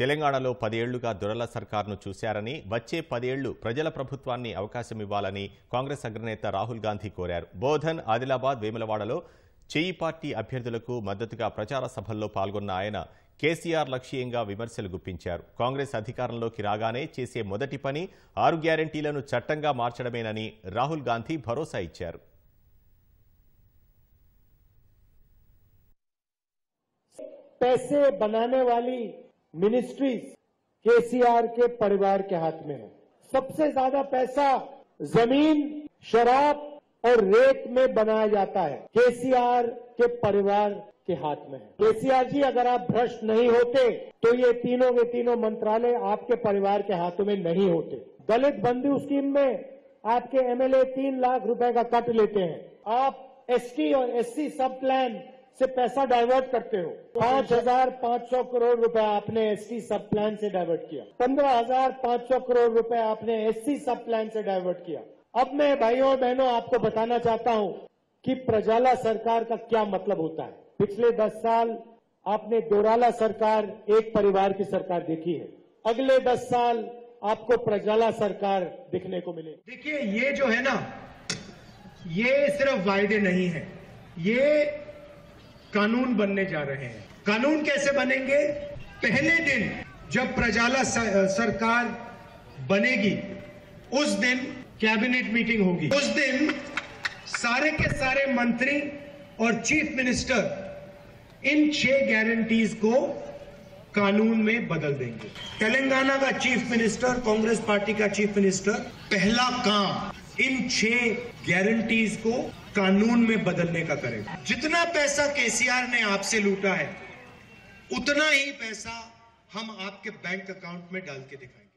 తెలంగాణలో 10 ఏళ్లుగా దొరల సర్కార్ను చూశారని వచ్చే 10 ఏళ్లు ప్రజల ప్రభుత్వాన్ని అవకాశం ఇవ్వాలని కాంగ్రెస్ అగ్రనేత రాహుల్ గాంధీ కోరారు. బోధన్, ఆదిలాబాద్, వేములవాడలో చేయి పార్టీ అభ్యర్థులకు మద్దతుగా ప్రచార సభల్లో పాల్గొన్న ఆయన కేసీఆర్ లక్ష్యంగా విమర్శలు గుప్పించారు. కాంగ్రెస్ అధికారంలోకి రాగానే చేసే మొదటి పని 6 గ్యారెంటీలను చట్టంగా మార్చడమేనని రాహుల్ గాంధీ భరోసా ఇచ్చారు. पैसे बनाने वाली मिनिस्ट्रीज केसीआर के परिवार के हाथ में है. सबसे ज्यादा पैसा जमीन, शराब और रेत में बनाया जाता है, केसीआर के परिवार के हाथ में है. केसीआर जी, अगर आप भ्रष्ट नहीं होते तो ये तीनों के तीनों मंत्रालय आपके परिवार के हाथों में नहीं होते. दलित बंधु स्कीम में आपके एमएलए 3 लाख रुपए का कट लेते हैं. आप एसटी और एससी सब प्लान से पैसा डाइवर्ट करते हो. 5,500 करोड़ रुपए आपने एससी सब प्लान से डाइवर्ट किया. 15,500 करोड़ रुपए आपने एससी सब प्लान से डाइवर्ट किया. अब मैं भाइयों और बहनों आपको बताना चाहता हूं कि प्रजाला सरकार का क्या मतलब होता है. पिछले 10 साल आपने दोराला सरकार, एक परिवार की सरकार देखी है. अगले 10 साल आपको प्रजाला सरकार दिखने को मिलेगी. देखिए, ये जो है ना, ये सिर्फ वायदे नहीं है, ये कानून बनने जा रहे हैं. कानून कैसे बनेंगे? पहले दिन जब प्रजाला सरकार बनेगी उस दिन कैबिनेट मीटिंग होगी. उस दिन सारे के सारे मंत्री और चीफ मिनिस्टर इन 6 गारंटीज को कानून में बदल देंगे. तेलंगाना का चीफ मिनिस्टर, कांग्रेस पार्टी का चीफ मिनिस्टर, पहला काम इन 6 गारंटीज को कानून में बदलने का करेगा. जितना पैसा केसीआर ने आपसे लूटा है उतना ही पैसा हम आपके बैंक अकाउंट में डाल के दिखाएंगे.